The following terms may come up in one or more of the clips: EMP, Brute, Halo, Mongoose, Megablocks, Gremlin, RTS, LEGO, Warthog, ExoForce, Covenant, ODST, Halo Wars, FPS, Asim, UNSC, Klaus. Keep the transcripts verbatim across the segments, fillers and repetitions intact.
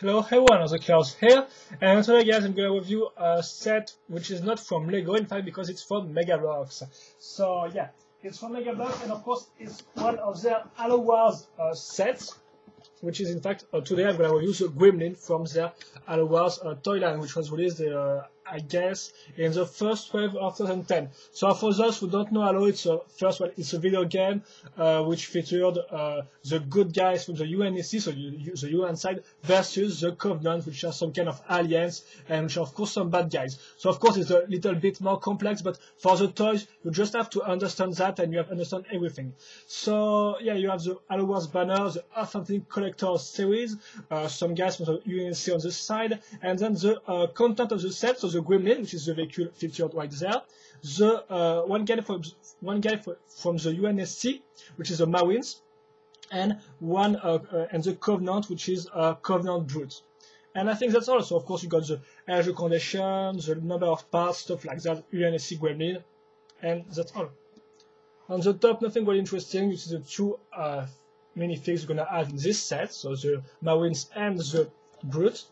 Hello everyone, also Klaus here, and today guys I'm gonna review a set which is not from LEGO, in fact, because it's from Megablocks. So yeah, it's from Megablocks, and of course it's one of their Halo Wars uh, sets, which is in fact, uh, today I'm gonna review the Gremlin from their Halo Wars uh, toy line, which was released, uh, I guess, in the first wave of twenty ten. So for those who don't know Halo, it's a, first well, it's a video game uh, which featured uh, the good guys from the U N S C, so you, you, the U N side, versus the Covenant, which are some kind of aliens, and which are of course some bad guys. So of course it's a little bit more complex, but for the toys, you just have to understand that, and you have to understand everything. So yeah, you have the Halo Wars banner, the Authentic Collector series, uh, some guys from the U N S C on the side, and then the uh, content of the set, so the Gremlin, which is the vehicle featured right there, the uh, one guy from one guy from the U N S C, which is the Marines, and one uh, uh, and the Covenant, which is uh, Covenant Brute. And I think that's all. So of course you got the age condition, the number of parts, stuff like that, U N S C Gremlin, and that's all. On the top, nothing really interesting. This is the two uh, minifigs we're gonna have in this set, so the Marines and the Brute.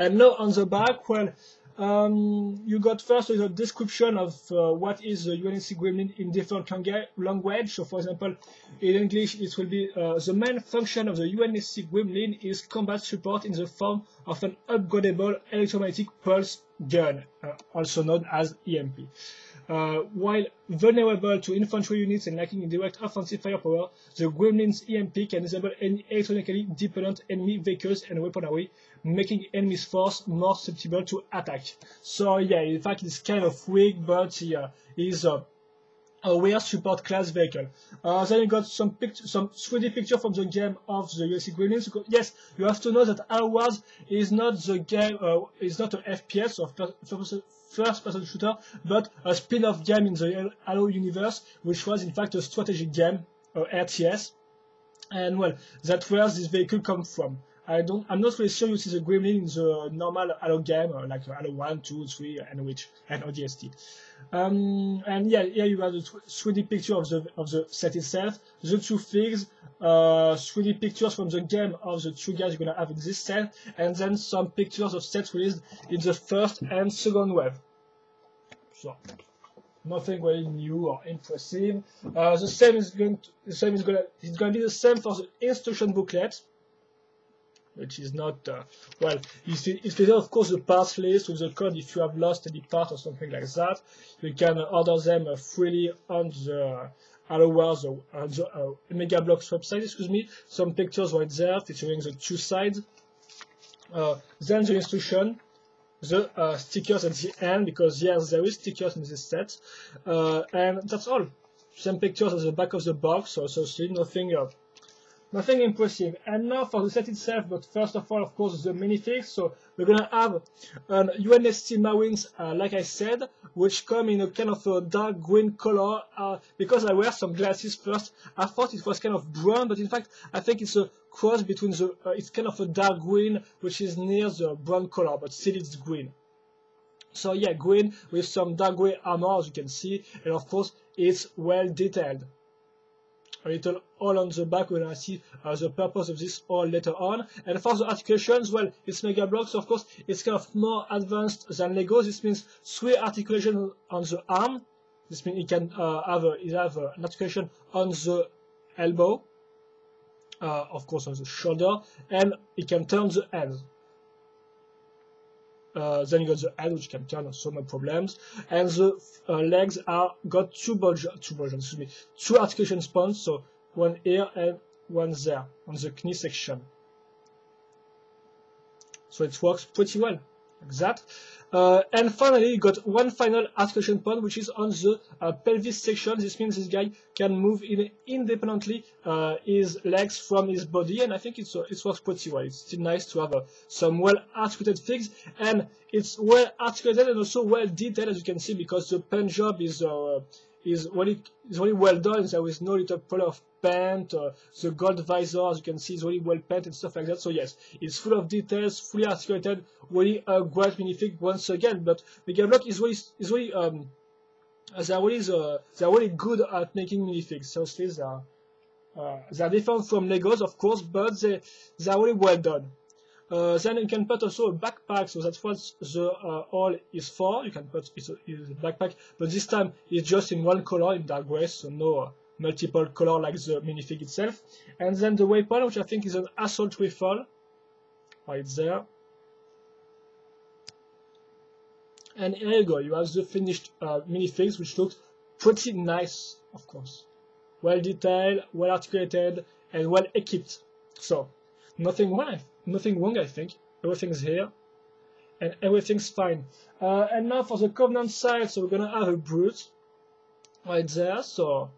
And now on the back, well, um, you got first a description of uh, what is the U N S C Gremlin in different language. So for example, in English it will be uh, the main function of the U N S C Gremlin is combat support in the form of an upgradable electromagnetic pulse gun, uh, also known as E M P. Uh, while vulnerable to infantry units and lacking in direct offensive firepower, the Gremlin's E M P can disable any electronically dependent enemy vehicles and weaponry, making enemy's force more susceptible to attack. So yeah, in fact it's kind of weak, but he uh, is uh, a weird support class vehicle. Uh, then you got some some three D picture from the game of the U N S C Gremlins. Yes, you have to know that Halo Wars is not the game, uh, is not an F P S or first-person first-person shooter, but a spin-off game in the Halo universe, which was in fact a strategic game, uh, R T S, and well, that's where this vehicle comes from. I don't, I'm not really sure you see the Gremlin in the normal Halo game, uh, like Halo one, two, three, and which and O D S T. Um, and yeah, here you have the three D picture of the of the set itself, the two figs, uh, three D pictures from the game of the two guys you're gonna have in this set, and then some pictures of sets released in the first and second wave. So nothing really new or impressive. Uh, the same is going to, the same is gonna it's gonna be the same for the instruction booklet, which is not, uh, well, you see, it's there, of course, the parts list with the code if you have lost any part or something like that. You can order them uh, freely on the Halo Wars, uh, on the uh, Megablocks website, excuse me. Some pictures right there featuring the two sides. Uh, then the instruction, the uh, stickers at the end, because yes, there is stickers in this set. Uh, and that's all. Some pictures at the back of the box, also, so nothing uh, Nothing impressive. And now for the set itself, but first of all, of course, the minifigs. So we're gonna have an U N S C Marines, uh, like I said, which come in a kind of a dark green color. Uh, because I wear some glasses first, I thought it was kind of brown, but in fact, I think it's a cross between the. Uh, it's kind of a dark green, which is near the brown color, but still it's green. So yeah, green with some dark grey armor, as you can see, and of course, it's well detailed. A little all on the back, we're gonna see uh, the purpose of this all later on. And for the articulations, well, it's Megablocks, so of course, it's kind of more advanced than LEGO. This means three articulations on the arm. This means it can uh, have, a, it have an articulation on the elbow, uh, of course, on the shoulder, and it can turn the head. Uh, then you got the head, which can turn, so no problems. And the uh, legs are got two bulge, two bulge, excuse me, two articulation spawns, so one here and one there on the knee section. So it works pretty well like that. Uh, and finally, you got one final articulation point, which is on the uh, pelvis section. This means this guy can move in independently uh, his legs from his body, and I think it's, uh, it works pretty well. It's still nice to have uh, some well-articulated figs, and it's well-articulated and also well-detailed, as you can see, because the pen job is uh, is really, is really well done. There is no little color of paint. Uh, the gold visor, as you can see, is really well painted and stuff like that. So yes, it's full of details, fully articulated, really a great minifig once again. But Megablock is really, is really, um, they're really, the, they're really good at making minifigs. Seriously, they're, uh, they're different from Legos, of course, but they, they're really well done. Uh, then you can put also a backpack, so that's what the uh, all is for. You can put it in the backpack, but this time it's just in one color, in dark gray, so no uh, multiple color like the minifig itself. And then the weapon, which I think is an assault rifle, right there. And here you go, you have the finished uh, minifigs, which looks pretty nice, of course. Well detailed, well articulated, and well equipped. So, nothing wrong, nothing wrong I think. Everything's here, and everything's fine. Uh, and now for the Covenant side, so we're gonna have a brute, right there, so...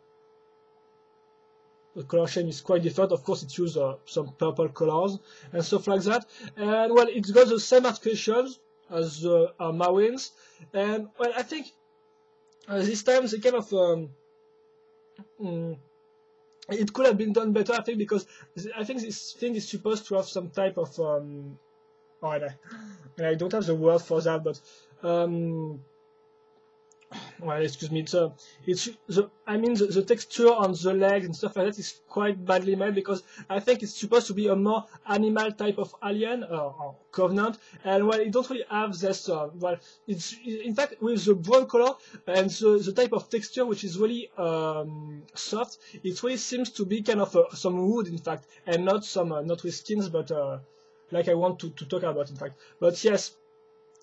The color scheme is quite different, of course it uses uh, some purple colors, and stuff like that. And well, it's got the same articulations as the uh, Marines, and well, I think uh, this time they kind of um, mm, it could have been done better, I think, because I think this thing is supposed to have some type of um, oh, and I, and I don't have the word for that, but um, well, excuse me, it's, uh, it's the I mean the, the texture on the legs and stuff like that is quite badly made, because I think it's supposed to be a more animal type of alien uh, or Covenant, and well, it don't really have this. Uh, well, it's in fact with the brown color and the, the type of texture which is really um, soft, it really seems to be kind of uh, some wood in fact, and not some uh, not with skins, but uh, like I want to, to talk about in fact. But yes.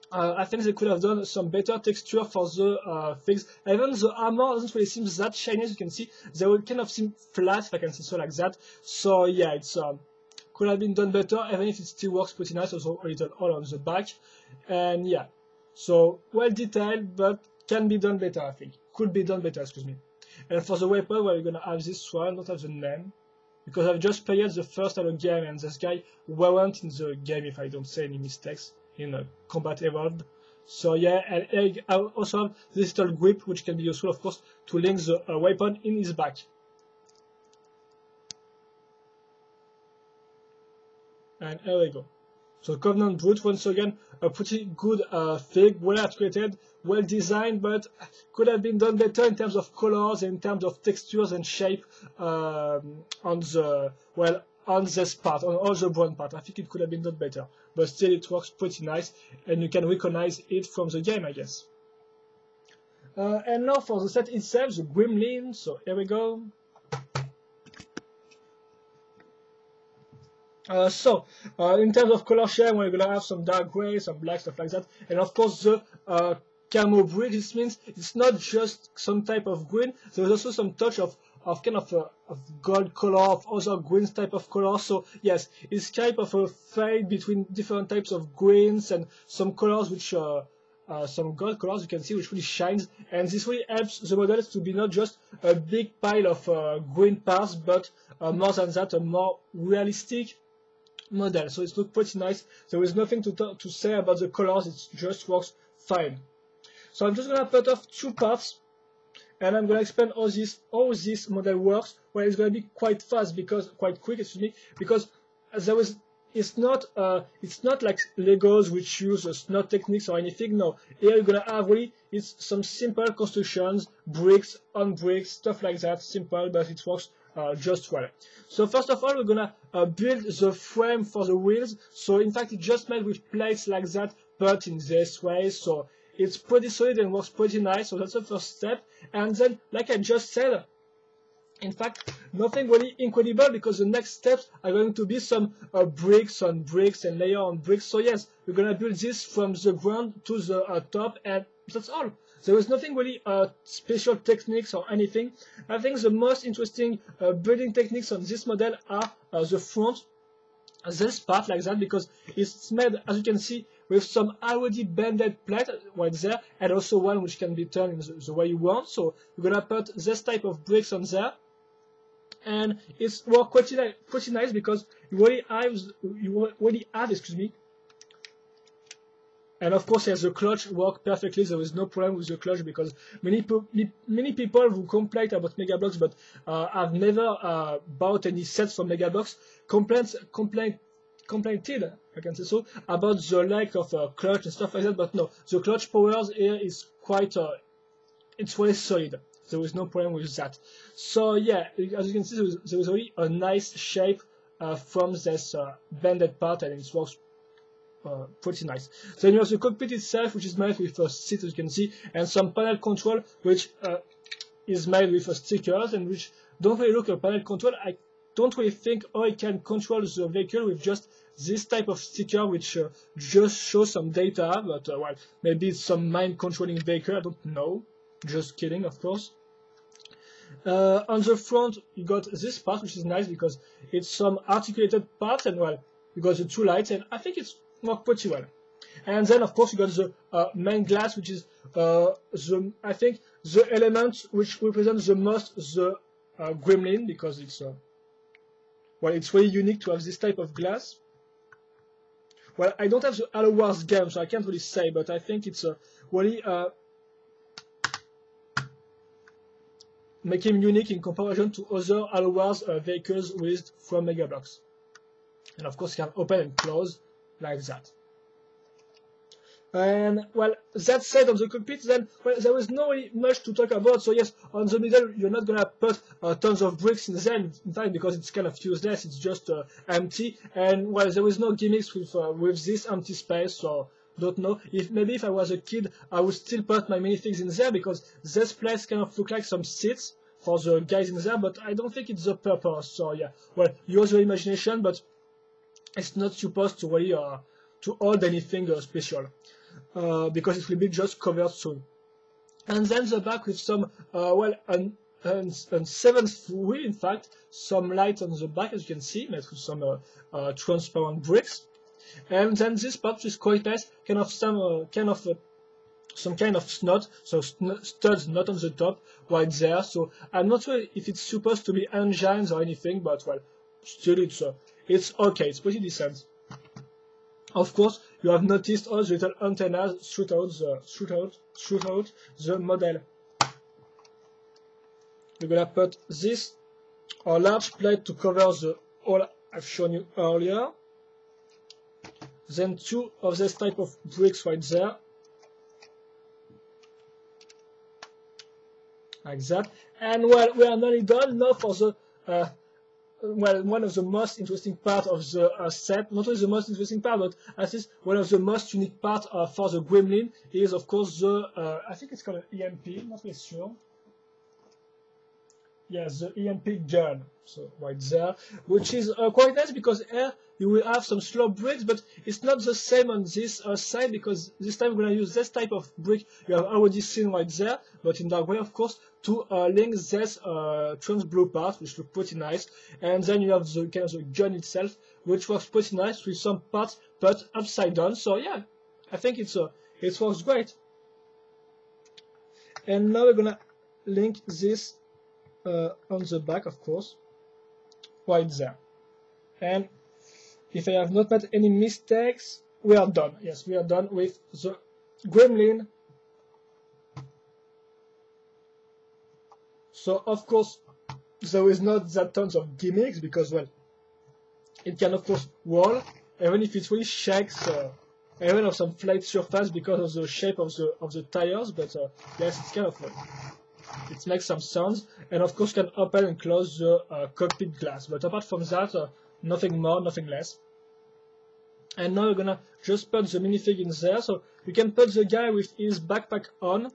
Uh, I think they could have done some better texture for the uh, figs. Even the armor doesn't really seem that shiny, as you can see. They will kind of seem flat, if I can say so, like that. So yeah, it's um, could have been done better, even if it still works pretty nice. Also a little hole on the back, and yeah. So well detailed, but can be done better, I think. Could be done better, excuse me. And for the weapon, well, we're gonna have this one, not have the name, because I've just played the first Halo game, and this guy weren't in the game, if I don't say any mistakes. In uh, Combat Evolved. So yeah, and I also have this little grip which can be useful, of course, to link the uh, weapon in his back. And here we go. So Covenant Brute, once again, a pretty good uh, fig, well articulated, well designed, but could have been done better in terms of colors, in terms of textures and shape um, on the, well, on this part, on all the brown part. I think it could have been done better, but still it works pretty nice, and you can recognize it from the game, I guess. Uh, and now for the set itself, the Gremlin, so here we go. Uh, so, uh, in terms of color share, we're gonna have some dark gray, some black, stuff like that, and of course the uh, camo bridge. This means it's not just some type of green, there's also some touch of of kind of, a, of gold color, of other greens type of color. So yes, it's kind of a fade between different types of greens and some colors which, uh, uh, some gold colors you can see which really shines, and this really helps the models to be not just a big pile of uh, green parts, but uh, more than that, a more realistic model. So it looks pretty nice. There is nothing to, to say about the colors, it just works fine. So I'm just gonna put off two parts, and I'm gonna explain how this how this model works. Well, it's gonna be quite fast because quite quick, excuse me, because there was it's not uh it's not like Legos which use uh, snot techniques or anything. No, here you're gonna have really it's some simple constructions, bricks on bricks, stuff like that. Simple, but it works uh, just well. So first of all, we're gonna uh, build the frame for the wheels. So in fact, it's just made with plates like that, but in this way. So it's pretty solid and works pretty nice, so that's the first step. And then, like I just said, in fact, nothing really incredible, because the next steps are going to be some uh, bricks on bricks and layer on bricks. So yes, we're gonna build this from the ground to the uh, top, and that's all. There is nothing really uh, special techniques or anything. I think the most interesting uh, building techniques on this model are uh, the front, this part like that, because it's made, as you can see, with some already bended plate right there, and also one which can be turned in the, the way you want. So you're gonna put this type of bricks on there, and it's work well, pretty, pretty nice, because you really have, you really have, excuse me. And of course, yes, the clutch works perfectly. There is no problem with the clutch, because many many people who complain about Megablocks, but uh, have never uh, bought any sets from Megablocks, complaints complain. Complained, I can say so, about the lack of uh, clutch and stuff like that, but no, the clutch powers here is quite, uh, it's really solid. There is no problem with that. So yeah, as you can see, there is, there is really a nice shape uh, from this uh, bended part, and it works uh, pretty nice. Then you have the cockpit itself, which is made with a seat, as you can see, and some panel control, which uh, is made with uh, stickers, and which don't really look a panel control. I don't really think how I can control the vehicle with just this type of sticker, which uh, just shows some data, but uh, well, maybe it's some mind controlling vehicle, I don't know. Just kidding, of course. Uh, on the front, you got this part, which is nice because it's some articulated parts, and well, you got the two lights, and I think it's worked pretty well. And then, of course, you got the uh, main glass, which is uh, the I think the element which represents the most the uh, Gremlin, because it's uh, well, it's really unique to have this type of glass. Well, I don't have the Halo Wars game, so I can't really say, but I think it's uh, really. Uh, make him unique in comparison to other Halo Wars uh, vehicles with from Megablocks. And of course, you can open and close like that. And well, that said, on the cockpit, then well, there was not really much to talk about. So yes, on the middle, you're not gonna put uh, tons of bricks in there, in fact, because it's kind of useless. It's just uh, empty. And well, there was no gimmicks with uh, with this empty space. So. Don't know if maybe if I was a kid I would still put my minifigs in there, because this place kind of look like some seats for the guys in there, but I don't think it's the purpose. So yeah, well, use your imagination, but it's not supposed to really uh, to hold anything uh, special, uh, because it will be just covered soon. And then the back with some uh, well an, an, an seventh wheel, in fact, some light on the back, as you can see, made with some uh, uh, transparent bricks. And then this part is quite nice, kind of some uh, kind of uh, some kind of snot, so sn studs not on the top, right there. So I'm not sure if it's supposed to be engines or anything, but well, still it's uh, it's okay, it's pretty decent. Of course, you have noticed all the little antennas throughout the throughout throughout the model. You're gonna put this or large plate to cover the all I've shown you earlier. Then two of this type of bricks right there, like that. And well, we are nearly done now for the uh, well, one of the most interesting part of the uh, set. Not only the most interesting part, but at least one of the most unique parts uh, for the Gremlin is, of course, the uh, I think it's called an E M P. Not really sure. Yes, the E M P gun. So right there, which is uh, quite nice, because here you will have some slow bricks, but it's not the same on this uh, side, because this time we're going to use this type of brick you have already seen right there, but in that way, of course, to uh, link this uh, trans blue part, which look pretty nice. And then you have the kind of the gun itself, which works pretty nice with some parts but upside down. So yeah, I think it's uh, it works great. And now we're going to link this uh, on the back, of course, right there. And if I have not made any mistakes, we are done. Yes, we are done with the Gremlin. So, of course, there is not that tons of gimmicks, because, well, it can, of course, roll, even if it really shakes, uh, even of some flat surface because of the shape of the of the tires, but, uh, yes, it's kind of fun. It makes some sounds, and, of course, you can open and close the uh, cockpit glass. But apart from that, uh, nothing more, nothing less. And now we're gonna just put the minifig in there, so you can put the guy with his backpack on,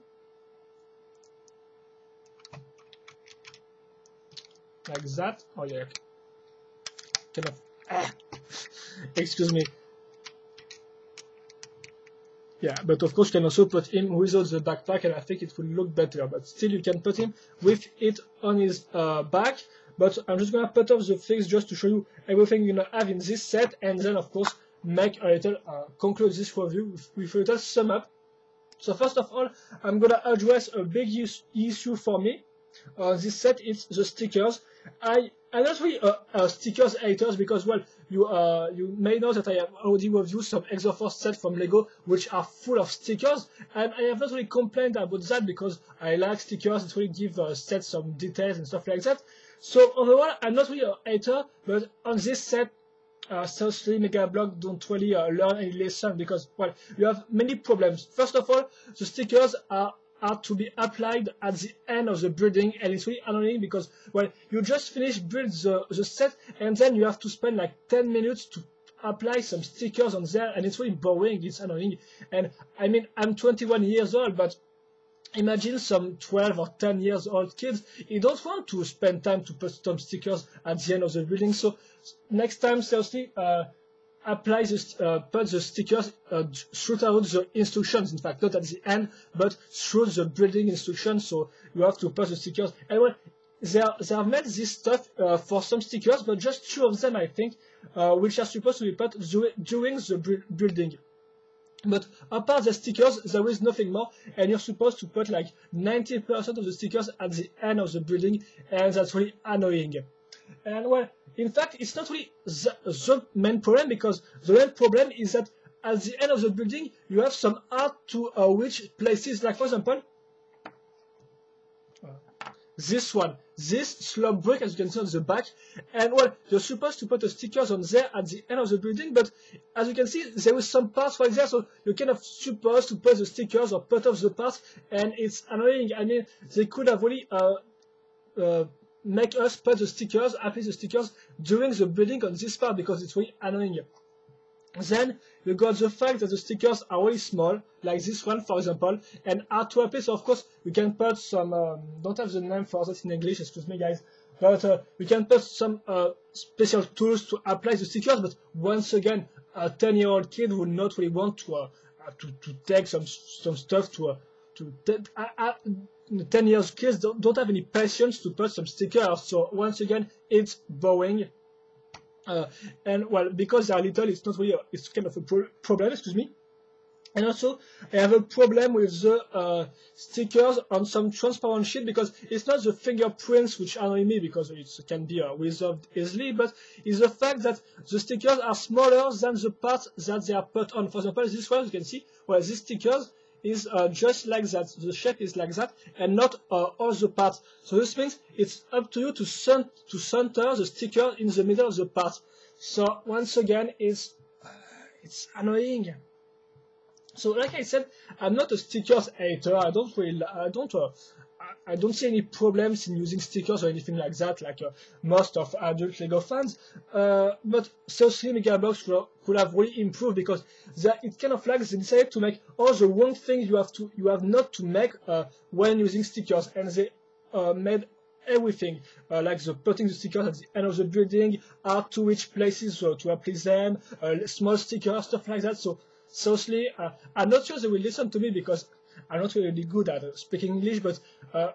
like that. Oh yeah, kind of. Ah. Excuse me. Yeah, but of course you can also put him without the backpack, and I think it will look better. But still, you can put him with it on his uh, back. But I'm just going to put off the fix just to show you everything you're going to have in this set, and then, of course, make a little, uh, conclude this review with, with a little sum up. So first of all, I'm going to address a big issue for me. Uh, this set is the stickers. I am not really uh, a stickers haters, because, well, you uh, you may know that I have already reviewed some ExoForce sets from LEGO which are full of stickers, and I have not really complained about that, because I like stickers. It really gives uh, sets some details and stuff like that. So overall, I'm not really a hater, but on this set, uh, seriously, Megablock don't really uh, learn any lesson, because, well, you have many problems. First of all, the stickers are are to be applied at the end of the building, and it's really annoying because, well, you just finish build the, the set, and then you have to spend like ten minutes to apply some stickers on there, and it's really boring, it's annoying. And I mean, I'm twenty-one years old, but imagine some twelve or ten years old kids, you don't want to spend time to put some stickers at the end of the building. So next time, seriously, uh, apply the, uh, put the stickers uh, throughout the instructions, in fact, not at the end, but through the building instructions, so you have to put the stickers. Anyway, they have made this stuff uh, for some stickers, but just two of them, I think, uh, which are supposed to be put during the bu building. But apart the stickers, there is nothing more, and you're supposed to put like ninety percent of the stickers at the end of the building, and that's really annoying. And well, in fact, it's not really the, the main problem, because the main problem is that at the end of the building, you have some hard to uh, reach places, like for example, this one, this slab brick, as you can see on the back, and well, you're supposed to put the stickers on there at the end of the building, but as you can see, there is some parts right there, so you're kind of supposed to put the stickers or put off the parts, and it's annoying. I mean, they could have really uh, uh, make us put the stickers, apply the stickers during the building on this part, because it's really annoying. Then you got the fact that the stickers are really small, like this one for example, and hard to apply, so of course you can put some, um, don't have the name for that in English, excuse me guys, but uh, you can put some uh, special tools to apply the stickers, but once again, a ten year old kid would not really want to uh, to, to take some some stuff to, uh, to uh, uh, ten years kids don't, don't have any patience to put some stickers, so once again, it's boring. Uh, and well, because they are little, it's not really, a, it's kind of a pro problem, excuse me. And also, I have a problem with the uh, stickers on some transparent sheet, because it's not the fingerprints which annoy me, because it can be uh, resolved easily, but it's the fact that the stickers are smaller than the parts that they are put on. For example, this one, you can see, well, these stickers is uh, just like that, the shape is like that, and not uh, all the parts. So this means it's up to you to, cent to center the sticker in the middle of the part. So once again, it's, uh, it's annoying. So like I said, I'm not a stickers hater, I don't really, I don't, uh, I don't see any problems in using stickers or anything like that, like uh, most of adult LEGO fans, uh, but seriously, Megablocks could have really improved, because it's kind of like they decided to make all the wrong things you have to, you have not to make uh, when using stickers, and they uh, made everything, uh, like the putting the stickers at the end of the building, hard to reach places uh, to apply them, uh, small stickers, stuff like that. So seriously, uh, I'm not sure they will listen to me, because I'm not really good at uh, speaking English, but uh,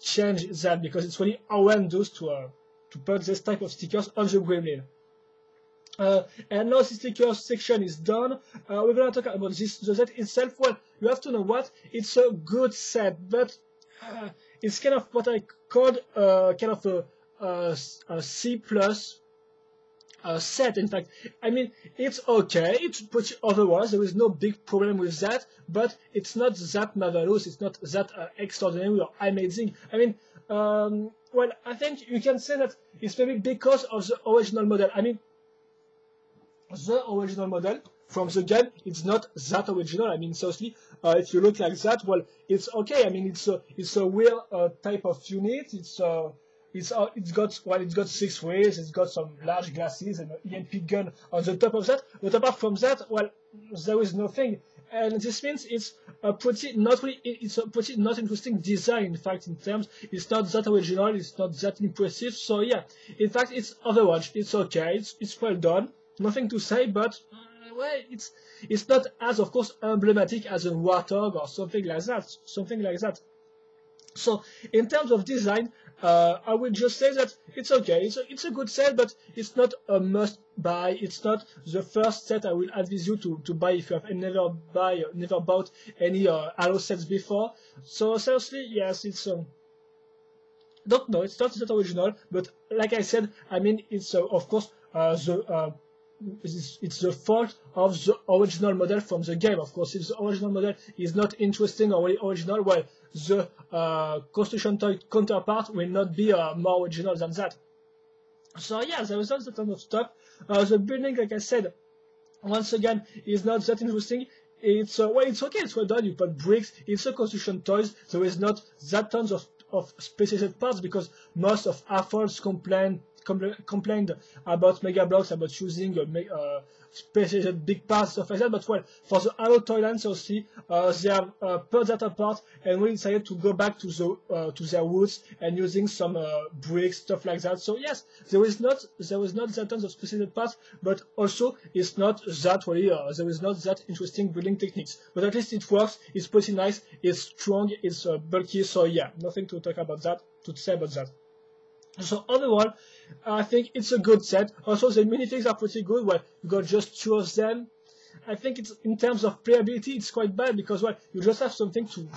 change that, because it's really horrendous to uh, to put this type of stickers on the Gremlin. Uh, and now the stickers section is done. Uh, we're gonna talk about this. The set itself, well, you have to know what it's a good set, but uh, it's kind of what I called uh, kind of a, a, a C plus. Uh, set. In fact, I mean, it's okay, it's pretty otherwise, there is no big problem with that, but it's not that marvelous, it's not that uh, extraordinary or amazing. I mean, um, well, I think you can say that it's maybe because of the original model. I mean, the original model from the game, it's not that original. I mean, seriously, uh, if you look like that, well, it's okay. I mean, it's a, it's a weird uh, type of unit, it's uh, It's, uh, it's got, well, it's got six wheels, it's got some large glasses and an E M P gun on the top of that, but apart from that, well, there is nothing. And this means it's a pretty not really, it's a pretty not interesting design, in fact, in terms, it's not that original, it's not that impressive, so yeah, in fact, it's Overwatch, it's okay, it's, it's well done, nothing to say, but, well, it's, it's not as, of course, emblematic as a Warthog or something like that, something like that. So, in terms of design, uh, I will just say that it's okay, it's a, it's a good set, but it's not a must-buy, it's not the first set I will advise you to, to buy if you have never buy, never bought any uh, Halo sets before. So, seriously, yes, it's... Um, don't know, it's not that original, but like I said, I mean, it's, uh, of course, uh, the... Uh, it's the fault of the original model from the game, of course. If the original model is not interesting or really original, well, the uh, construction toy counterpart will not be uh, more original than that. So yeah, there is not that kind of stuff. Uh, the building, like I said, once again, is not that interesting. It's uh, well, it's okay, it's well done, you put bricks, it's a construction toys, there is not that tons of, of specific parts, because most of Affol's complain compl complained about mega blocks, about using uh, uh, specialized big parts, stuff like that. But well, for the Halo Toyland, so see, uh, they have uh, put that apart, and we decided to go back to the uh, to their roots and using some uh, bricks, stuff like that. So yes, there is not there is not that tons of specialized parts, but also it's not that really uh, there is not that interesting building techniques. But at least it works. It's pretty nice. It's strong. It's uh, bulky. So yeah, nothing to talk about that. To say about that. So overall, I think it's a good set. Also, the minifigs are pretty good. Well, you got just two of them. I think it's in terms of playability, it's quite bad because well, you just have something to, to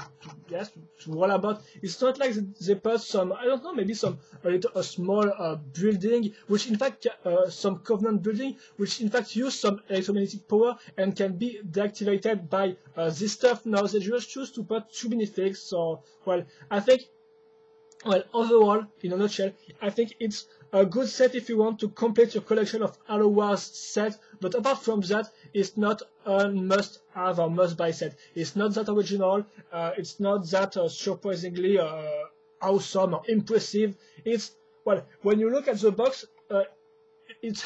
yes to, to roll about. It's not like they put some I don't know maybe some a, little, a small uh, building which in fact uh, some Covenant building which in fact use some electromagnetic power and can be deactivated by uh, this stuff. Now they just choose to put two minifigs. So well, I think. Well, overall, in a nutshell, I think it's a good set if you want to complete your collection of Halo Wars sets, but apart from that, it's not a must-have or must-buy set. It's not that original, uh, it's not that uh, surprisingly uh, awesome or impressive. It's, well, when you look at the box, uh, It,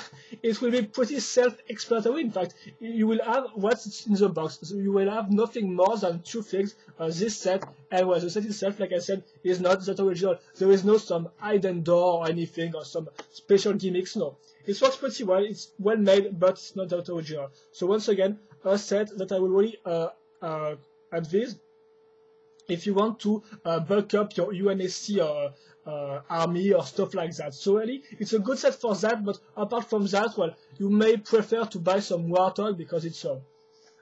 it will be pretty self-explanatory. In fact, you will have what's in the box. So you will have nothing more than two things. Uh, this set, and well, the set itself, like I said, is not that original. There is no some hidden door or anything or some special gimmicks. No, it works pretty well. It's well made, but it's not that original. So once again, a set that I will really uh, uh, advise if you want to uh, bulk up your U N S C. Uh, Uh, army or stuff like that. So really, it's a good set for that. But apart from that, well, you may prefer to buy some Warthog because it's uh,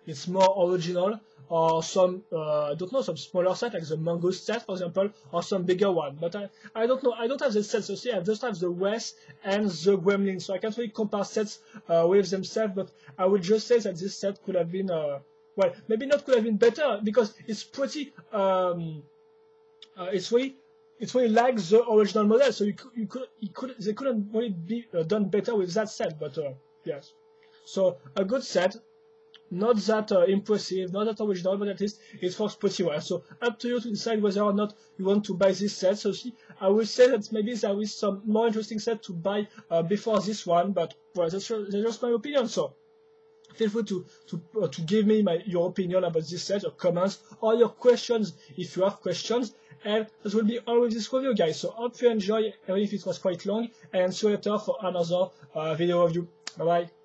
it's more original, or some uh, I don't know some smaller set like the Mongoose set, for example, or some bigger one. But I I don't know. I don't have the sets. So see, I just have the West and the Gremlin. So I can't really compare sets uh, with themselves. But I would just say that this set could have been uh, well, maybe not could have been better because it's pretty. Um, uh, it's really. It's really like the original model, so you, you could, you could, they couldn't really be uh, done better with that set, but uh, yes. So, a good set, not that uh, impressive, not that original, but at least it works pretty well. So, up to you to decide whether or not you want to buy this set. So, see, I will say that maybe there is some more interesting set to buy uh, before this one, but well, that's, that's just my opinion, so. Feel free to to, uh, to give me my, your opinion about this set, your comments, or your questions if you have questions. And that will be all with this review, guys. So hope you enjoy, even if it was quite long. And see you later for another uh, video review. Bye bye.